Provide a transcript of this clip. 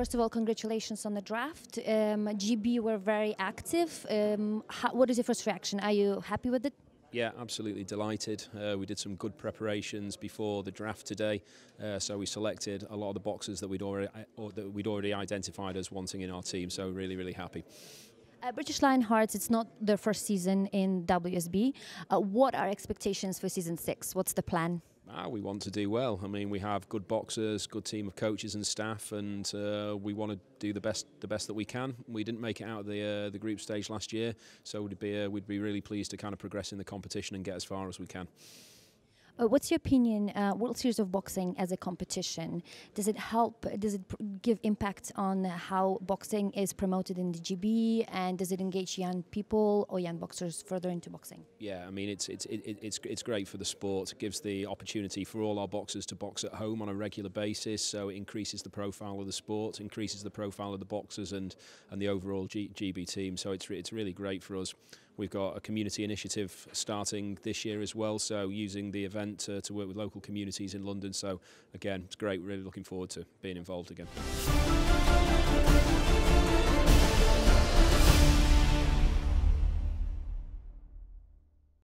First of all, congratulations on the draft. GB were very active. What is your first reaction? Are you happy with it? Yeah, absolutely delighted. We did some good preparations before the draft today, so we selected a lot of the boxers that we'd already identified as wanting in our team, so really, really happy. British Lionhearts, it's not their first season in WSB. What are expectations for season 6? What's the plan? We want to do well. I mean, we have good boxers, good team of coaches and staff, and we want to do the best that we can. We didn't make it out of the group stage last year, so we'd be really pleased to kind of progress in the competition and get as far as we can. What's your opinion, World Series of Boxing as a competition? Does it help, does it give impact on how boxing is promoted in the GB, and does it engage young people or young boxers further into boxing? Yeah, I mean, it's great for the sport. It gives the opportunity for all our boxers to box at home on a regular basis, so it increases the profile of the sport, increases the profile of the boxers and the overall GB team, so it's really great for us. We've got a community initiative starting this year as well, so using the event to work with local communities in London. So again, it's great, really looking forward to being involved again.